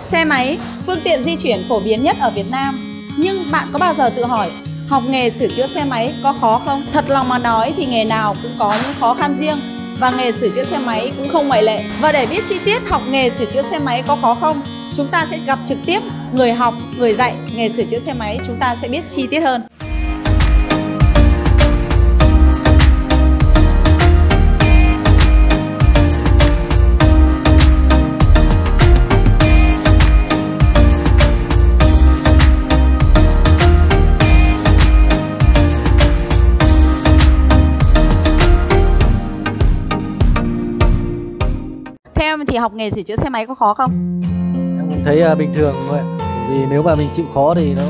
Xe máy, phương tiện di chuyển phổ biến nhất ở Việt Nam. Nhưng bạn có bao giờ tự hỏi, học nghề sửa chữa xe máy có khó không? Thật lòng mà nói thì nghề nào cũng có những khó khăn riêng, và nghề sửa chữa xe máy cũng không ngoại lệ. Và để biết chi tiết học nghề sửa chữa xe máy có khó không, chúng ta sẽ gặp trực tiếp người học, người dạy nghề sửa chữa xe máy, chúng ta sẽ biết chi tiết hơn. Thì học nghề sửa chữa xe máy có khó không? Em thấy bình thường thôi ạ. Vì nếu mà mình chịu khó thì nó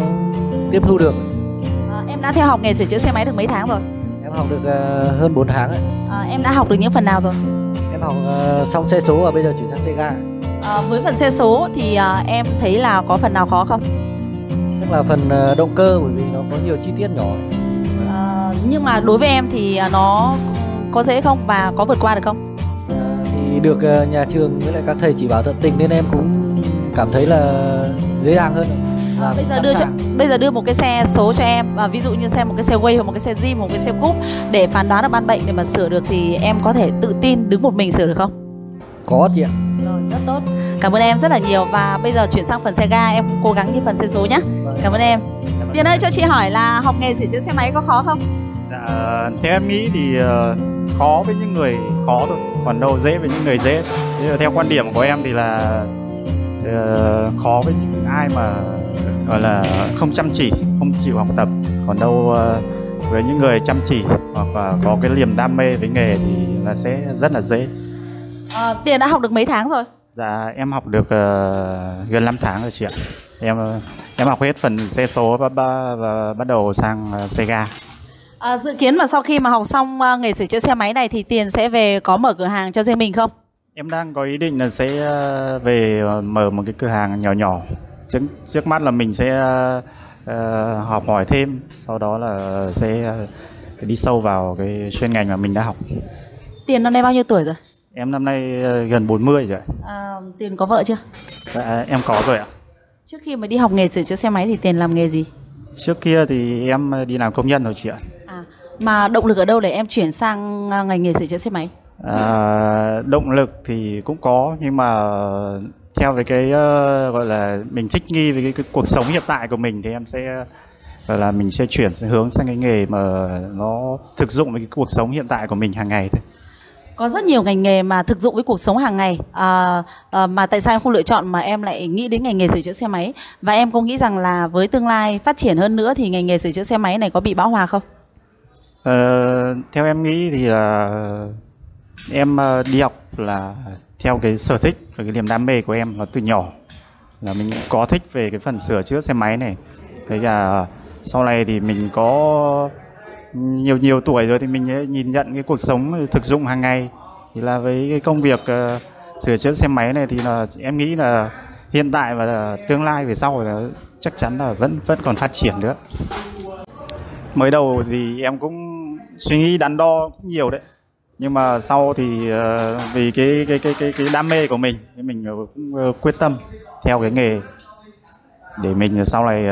tiếp thu được. Em đã theo học nghề sửa chữa xe máy được mấy tháng rồi? Em học được hơn 4 tháng rồi. Em đã học được những phần nào rồi? Em học xong xe số và bây giờ chuyển sang xe ga. Với phần xe số thì em thấy là có phần nào khó không? Chắc là phần động cơ, bởi vì nó có nhiều chi tiết nhỏ. Nhưng mà đối với em thì nó có dễ không và có vượt qua được không? Được nhà trường với lại các thầy chỉ bảo tận tình nên em cũng cảm thấy là dễ dàng hơn. Bây giờ đưa một cái xe số cho em, ví dụ như một cái xe Way hoặc một cái xe Jeep, một cái xe Coupe để phán đoán được ban bệnh để mà sửa được thì em có thể tự tin đứng một mình sửa được không? Có chị ạ. Rồi, rất tốt. Cảm ơn em rất là nhiều và bây giờ chuyển sang phần xe ga, em cũng cố gắng như phần xe số nhé. Vâng. Cảm ơn em. Tiền ơi, cho chị hỏi là học nghề sửa chữa xe máy có khó không? Dạ, theo em nghĩ thì khó với những người khó thôi, còn đâu dễ với những người dễ. Thế theo quan điểm của em thì là khó với những ai mà gọi là không chăm chỉ, không chịu học tập. Còn đâu với những người chăm chỉ hoặc là có cái niềm đam mê với nghề thì là sẽ rất là dễ. Tiền đã học được mấy tháng rồi? Dạ em học được gần 5 tháng rồi chị ạ. Em học hết phần xe số và bắt đầu sang xe ga. Dự kiến mà sau khi mà học xong nghề sửa chữa xe máy này thì Tiền sẽ về có mở cửa hàng cho riêng mình không? Em đang có ý định là sẽ về mở một cái cửa hàng nhỏ nhỏ. Trước mắt là mình sẽ học hỏi thêm, sau đó là sẽ đi sâu vào cái chuyên ngành mà mình đã học. Tiền năm nay bao nhiêu tuổi rồi? Em năm nay gần 40 rồi. Tiền có vợ chưa? Dạ, em có rồi ạ. Trước khi mà đi học nghề sửa chữa xe máy thì Tiền làm nghề gì? Trước kia thì em đi làm công nhân rồi chị ạ. Mà động lực ở đâu để em chuyển sang ngành nghề sửa chữa xe máy? Động lực thì cũng có, nhưng mà theo với cái gọi là mình thích nghi với cái cuộc sống hiện tại của mình thì em sẽ gọi là mình sẽ chuyển hướng sang cái nghề mà nó thực dụng với cái cuộc sống hiện tại của mình hàng ngày thôi. Có rất nhiều ngành nghề mà thực dụng với cuộc sống hàng ngày, mà tại sao em không lựa chọn mà em lại nghĩ đến ngành nghề sửa chữa xe máy? Và em có nghĩ rằng là với tương lai phát triển hơn nữa thì ngành nghề sửa chữa xe máy này có bị bão hòa không? Theo em nghĩ thì là em đi học là theo cái sở thích và cái niềm đam mê của em nó từ nhỏ, là mình có thích về cái phần sửa chữa xe máy này. Thế là sau này thì mình có nhiều tuổi rồi thì mình nhìn nhận cái cuộc sống thực dụng hàng ngày, thì là với cái công việc sửa chữa xe máy này thì là em nghĩ là hiện tại và tương lai về sau là chắc chắn là vẫn còn phát triển nữa. Mới đầu thì em cũng suy nghĩ đắn đo cũng nhiều đấy, nhưng mà sau thì vì cái đam mê của mình thì mình cũng quyết tâm theo cái nghề để mình sau này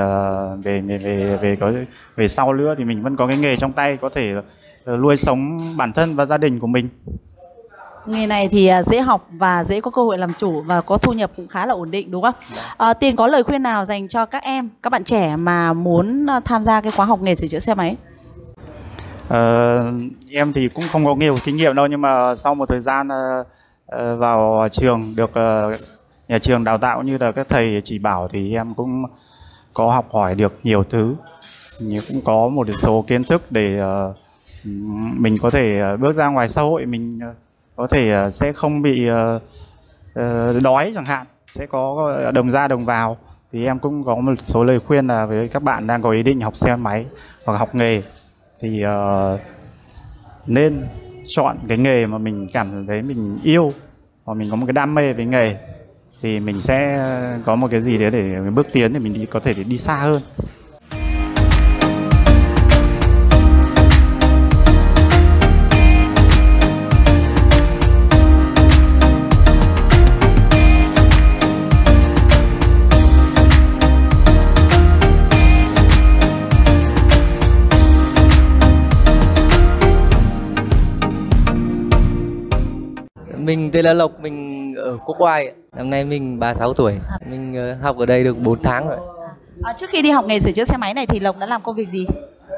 về sau nữa thì mình vẫn có cái nghề trong tay, có thể nuôi sống bản thân và gia đình của mình. Nghề này thì dễ học và dễ có cơ hội làm chủ và có thu nhập cũng khá là ổn định, đúng không? Tiền có lời khuyên nào dành cho các em, các bạn trẻ mà muốn tham gia cái khóa học nghề sửa chữa xe máy? Em thì cũng không có nhiều kinh nghiệm đâu, nhưng mà sau một thời gian vào trường được nhà trường đào tạo như là các thầy chỉ bảo thì em cũng có học hỏi được nhiều thứ, nhưng cũng có một số kiến thức để mình có thể bước ra ngoài xã hội, mình có thể sẽ không bị đói chẳng hạn, sẽ có đồng ra đồng vào. Thì em cũng có một số lời khuyên là với các bạn đang có ý định học xe máy hoặc học nghề thì nên chọn cái nghề mà mình cảm thấy mình yêu và mình có một cái đam mê với nghề, thì mình sẽ có một cái gì đấy để bước tiến để mình có thể đi xa hơn. Mình tên là Lộc, mình ở Quốc Oai. Năm nay mình 36 tuổi. Mình học ở đây được 4 tháng rồi. Trước khi đi học nghề sửa chữa xe máy này thì Lộc đã làm công việc gì?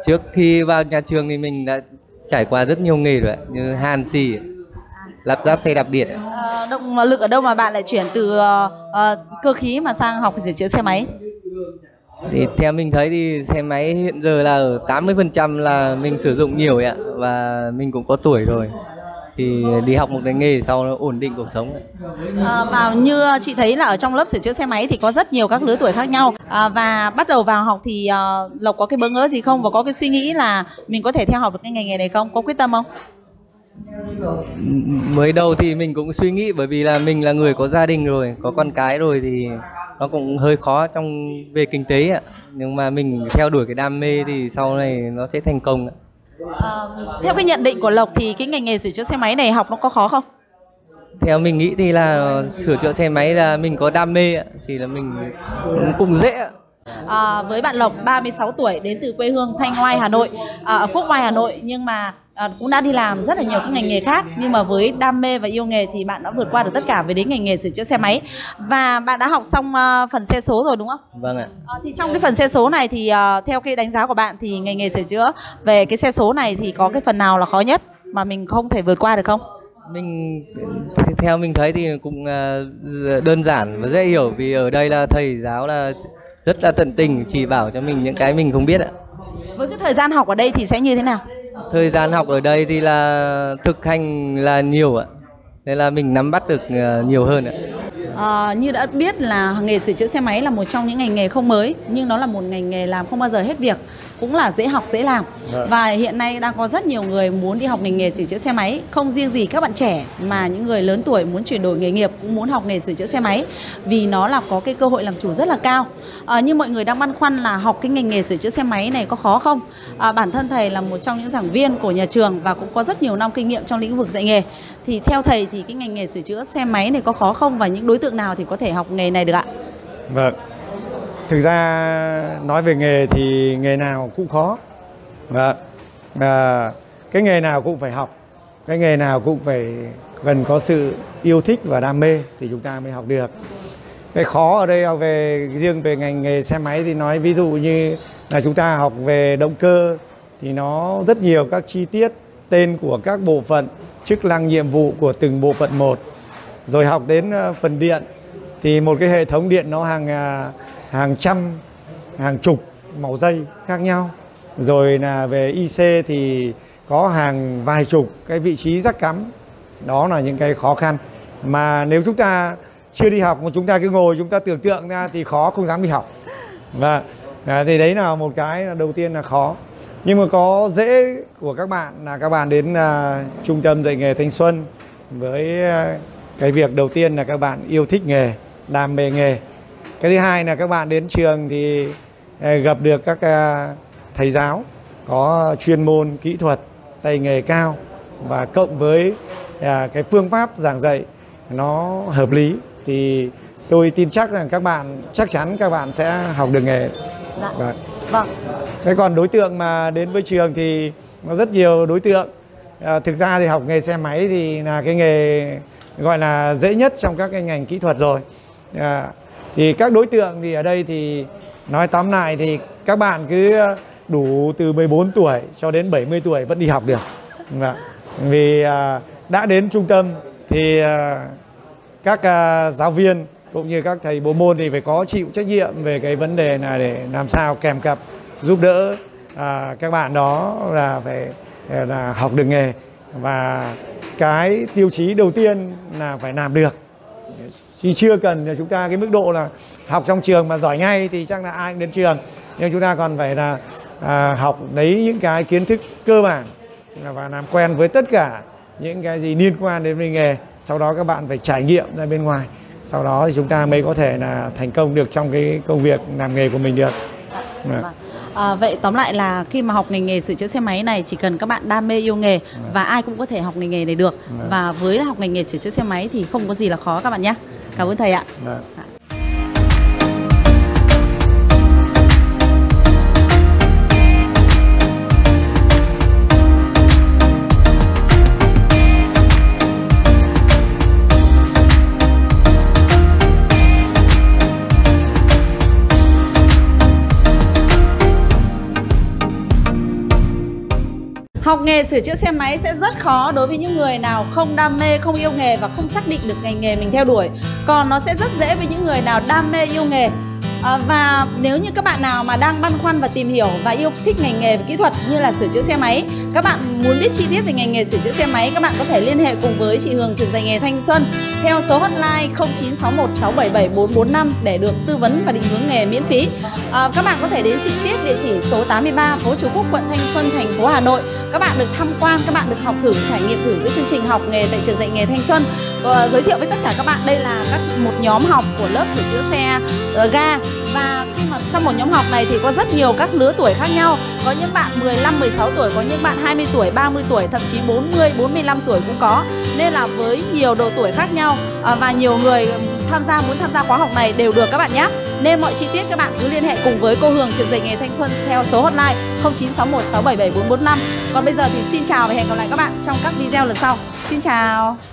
Trước khi vào nhà trường thì mình đã trải qua rất nhiều nghề rồi, như hàn xì, lắp ráp xe đạp điện. Động lực ở đâu mà bạn lại chuyển từ cơ khí mà sang học sửa chữa xe máy? Thì theo mình thấy thì xe máy hiện giờ là ở 80% là mình sử dụng nhiều ạ, và mình cũng có tuổi rồi. Thì đi học một cái nghề sau nó ổn định cuộc sống. Vào như chị thấy là ở trong lớp sửa chữa xe máy thì có rất nhiều các lứa tuổi khác nhau, và bắt đầu vào học thì Lộc có cái bỡ ngỡ gì không, và có cái suy nghĩ là mình có thể theo học được cái ngành nghề này không, có quyết tâm không? Mới đầu thì mình cũng suy nghĩ, bởi vì là mình là người có gia đình rồi, có con cái rồi thì nó cũng hơi khó trong về kinh tế ạ. Nhưng mà mình theo đuổi cái đam mê thì sau này nó sẽ thành công ạ. Theo cái nhận định của Lộc thì cái ngành nghề sửa chữa xe máy này học nó có khó không? Theo mình nghĩ thì là sửa chữa xe máy là mình có đam mê thì là mình cũng dễ. Với bạn Lộc 36 tuổi, đến từ quê hương Thanh Oai, Hà Nội, ở Quốc Oai, Hà Nội, nhưng mà cũng đã đi làm rất là nhiều các ngành nghề khác, nhưng mà với đam mê và yêu nghề thì bạn đã vượt qua được tất cả về đến ngành nghề sửa chữa xe máy. Và bạn đã học xong phần xe số rồi đúng không? Vâng ạ. Thì trong cái phần xe số này thì theo cái đánh giá của bạn thì ngành nghề sửa chữa về cái xe số này thì có cái phần nào là khó nhất mà mình không thể vượt qua được không? Mình theo mình thấy thì cũng đơn giản và dễ hiểu, vì ở đây là thầy giáo là rất là tận tình chỉ bảo cho mình những cái mình không biết ạ. Với cái thời gian học ở đây thì sẽ như thế nào? Thời gian học ở đây thì là thực hành là nhiều ạ, nên là mình nắm bắt được nhiều hơn ạ. Như đã biết là nghề sửa chữa xe máy là một trong những ngành nghề không mới, nhưng nó là một ngành nghề làm không bao giờ hết việc, cũng là dễ học dễ làm. Và hiện nay đang có rất nhiều người muốn đi học ngành nghề sửa chữa xe máy, không riêng gì các bạn trẻ mà những người lớn tuổi muốn chuyển đổi nghề nghiệp cũng muốn học nghề sửa chữa xe máy, vì nó là có cái cơ hội làm chủ rất là cao. Nhưng mọi người đang băn khoăn là học cái ngành nghề sửa chữa xe máy này có khó không? Bản thân thầy là một trong những giảng viên của nhà trường và cũng có rất nhiều năm kinh nghiệm trong lĩnh vực dạy nghề. Thì theo thầy thì cái ngành nghề sửa chữa xe máy này có khó không, và những đối tượng nào thì có thể học nghề này được ạ? Vâng. Thực ra nói về nghề thì nghề nào cũng khó. Vâng. Cái nghề nào cũng phải học, cái nghề nào cũng phải cần có sự yêu thích và đam mê thì chúng ta mới học được. Cái khó ở đây về riêng về ngành nghề xe máy thì nói ví dụ như là chúng ta học về động cơ thì nó rất nhiều các chi tiết, tên của các bộ phận, chức năng nhiệm vụ của từng bộ phận một. Rồi học đến phần điện thì một cái hệ thống điện nó hàng trăm, hàng chục màu dây khác nhau. Rồi là về IC thì có hàng vài chục cái vị trí rắc cắm. Đó là những cái khó khăn mà nếu chúng ta chưa đi học mà chúng ta cứ ngồi chúng ta tưởng tượng ra thì khó, không dám đi học. Và thì đấy là một cái đầu tiên là khó. Nhưng mà có dễ của các bạn là các bạn đến Trung tâm Dạy Nghề Thanh Xuân với cái việc đầu tiên là các bạn yêu thích nghề, đam mê nghề. Cái thứ hai là các bạn đến trường thì gặp được các thầy giáo có chuyên môn, kỹ thuật, tay nghề cao, và cộng với cái phương pháp giảng dạy nó hợp lý thì tôi tin chắc rằng các bạn chắc chắn các bạn sẽ học được nghề. Vâng. Vâng. Thế còn đối tượng mà đến với trường thì nó rất nhiều đối tượng. Thực ra thì học nghề xe máy thì là cái nghề gọi là dễ nhất trong các cái ngành kỹ thuật rồi. Thì các đối tượng thì ở đây thì nói tóm lại thì các bạn cứ đủ từ 14 tuổi cho đến 70 tuổi vẫn đi học được. Vì đã đến trung tâm thì các giáo viên cũng như các thầy bộ môn thì phải có chịu trách nhiệm về cái vấn đề này để làm sao kèm cặp giúp đỡ các bạn đó là phải là học được nghề, và cái tiêu chí đầu tiên là phải làm được. Chứ chưa cần là chúng ta cái mức độ là học trong trường mà giỏi ngay thì chắc là ai cũng đến trường, nhưng chúng ta còn phải là học lấy những cái kiến thức cơ bản và làm quen với tất cả những cái gì liên quan đến với nghề. Sau đó các bạn phải trải nghiệm ra bên ngoài, sau đó thì chúng ta mới có thể là thành công được trong cái công việc làm nghề của mình được. Vậy tóm lại là khi mà học ngành nghề sửa chữa xe máy này chỉ cần các bạn đam mê yêu nghề và ai cũng có thể học ngành nghề này được. Và với học ngành nghề sửa chữa xe máy thì không có gì là khó các bạn nhé. Cảm ơn thầy ạ. Học nghề sửa chữa xe máy sẽ rất khó đối với những người nào không đam mê, không yêu nghề và không xác định được ngành nghề mình theo đuổi. Còn nó sẽ rất dễ với những người nào đam mê, yêu nghề. Và nếu như các bạn nào mà đang băn khoăn và tìm hiểu và yêu thích ngành nghề và kỹ thuật như là sửa chữa xe máy, các bạn muốn biết chi tiết về ngành nghề sửa chữa xe máy, các bạn có thể liên hệ cùng với chị Hường, Trường Dạy Nghề Thanh Xuân theo số hotline 0961677445 để được tư vấn và định hướng nghề miễn phí. Các bạn có thể đến trực tiếp địa chỉ số 83 phố Triều Khúc, quận Thanh Xuân, thành phố Hà Nội. Các bạn được tham quan, các bạn được học thử, trải nghiệm thử các chương trình học nghề tại Trường Dạy Nghề Thanh Xuân. Giới thiệu với tất cả các bạn, đây là một nhóm học của lớp sửa chữa xe ga. Và khi mà trong một nhóm học này thì có rất nhiều các lứa tuổi khác nhau. Có những bạn 15, 16 tuổi, có những bạn 20 tuổi, 30 tuổi, thậm chí 40, 45 tuổi cũng có. Nên là với nhiều độ tuổi khác nhau và nhiều người muốn tham gia khóa học này đều được các bạn nhé. Nên mọi chi tiết các bạn cứ liên hệ cùng với cô Hường, Trường Dạy Nghề Thanh Xuân theo số hotline 0961677445. Còn bây giờ thì xin chào và hẹn gặp lại các bạn trong các video lần sau. Xin chào.